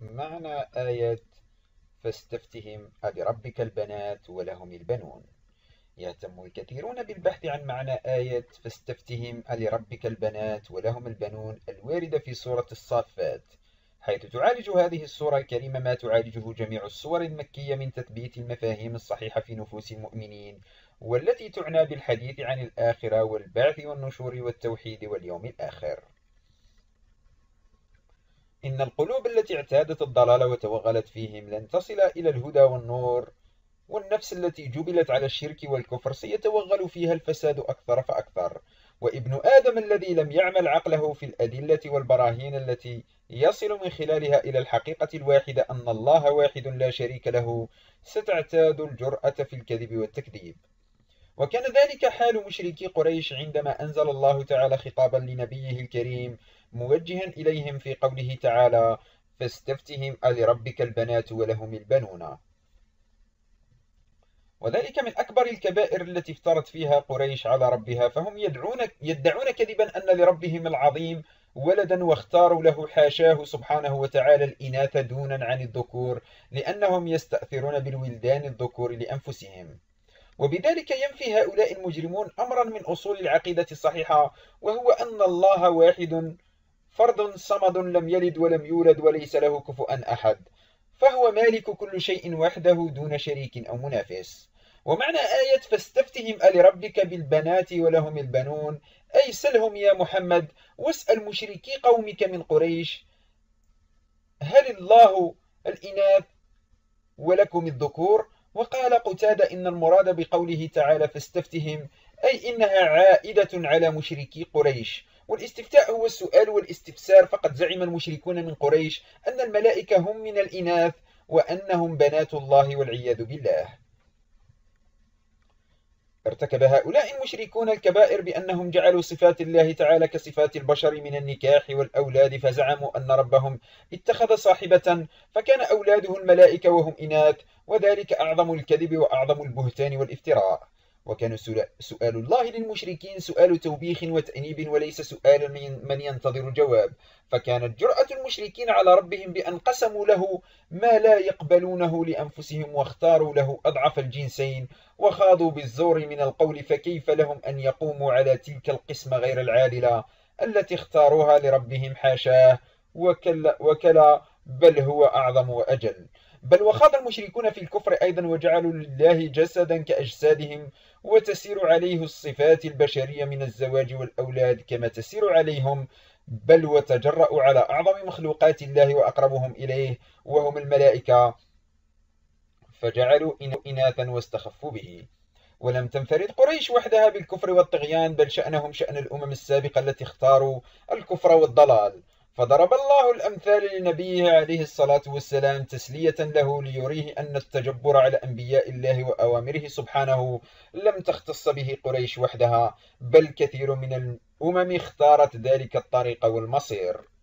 معنى آية فاستفتهم ألربك البنات ولهم البنون. يهتم الكثيرون بالبحث عن معنى آية فاستفتهم ألربك البنات ولهم البنون الواردة في سورة الصافات، حيث تعالج هذه السورة الكريمة ما تعالجه جميع السور المكية من تثبيت المفاهيم الصحيحة في نفوس المؤمنين، والتي تعنى بالحديث عن الآخرة والبعث والنشور والتوحيد واليوم الآخر. إن القلوب التي اعتادت الضلال وتوغلت فيهم لن تصل إلى الهدى والنور، والنفس التي جبلت على الشرك والكفر سيتوغل فيها الفساد أكثر فأكثر، وابن آدم الذي لم يعمل عقله في الأدلة والبراهين التي يصل من خلالها إلى الحقيقة الواحدة أن الله واحد لا شريك له ستعتاد الجرأة في الكذب والتكذيب. وكان ذلك حال مشركي قريش عندما أنزل الله تعالى خطابا لنبيه الكريم موجها إليهم في قوله تعالى فاستفتهم ألربك البنات ولهم البنون. وذلك من أكبر الكبائر التي افترت فيها قريش على ربها، فهم يدعون كذبا أن لربهم العظيم ولدا واختاروا له حاشاه سبحانه وتعالى الإناث دونا عن الذكور لأنهم يستأثرون بالولدان الذكور لأنفسهم. وبذلك ينفي هؤلاء المجرمون أمرا من أصول العقيدة الصحيحة، وهو أن الله واحد فرد صمد لم يلد ولم يولد وليس له كفؤا أحد، فهو مالك كل شيء وحده دون شريك أو منافس. ومعنى آية فاستفتهم ألربك بالبنات ولهم البنون أي سلهم يا محمد واسأل مشركي قومك من قريش هل الله الإناث ولكم الذكور؟ وقال قتادة إن المراد بقوله تعالى فاستفتهم أي إنها عائدة على مشركي قريش، والاستفتاء هو السؤال والاستفسار، فقد زعم المشركون من قريش أن الملائكة هم من الإناث وأنهم بنات الله والعياذ بالله. ارتكب هؤلاء المشركون الكبائر بأنهم جعلوا صفات الله تعالى كصفات البشر من النكاح والأولاد، فزعموا أن ربهم اتخذ صاحبة فكان أولاده الملائكة وهم إناث، وذلك أعظم الكذب وأعظم البهتان والافتراء. وكان سؤال الله للمشركين سؤال توبيخ وتأنيب وليس سؤال من ينتظر جواب، فكانت جرأة المشركين على ربهم بأن قسموا له ما لا يقبلونه لأنفسهم واختاروا له أضعف الجنسين وخاضوا بالزور من القول، فكيف لهم أن يقوموا على تلك القسمة غير العادلة التي اختاروها لربهم حاشاه وكلا بل هو أعظم وأجل. بل وخاض المشركون في الكفر أيضا وجعلوا لله جسدا كأجسادهم وتسير عليه الصفات البشرية من الزواج والأولاد كما تسير عليهم، بل وتجرأوا على أعظم مخلوقات الله وأقربهم إليه وهم الملائكة فجعلوا إناثا واستخفوا به. ولم تنفرد قريش وحدها بالكفر والطغيان، بل شأنهم شأن الأمم السابقة التي اختاروا الكفر والضلال، فضرب الله الأمثال لنبيه عليه الصلاة والسلام تسلية له ليريه أن التجبر على أنبياء الله وأوامره سبحانه لم تختص به قريش وحدها، بل كثير من الأمم اختارت ذلك الطريق والمصير.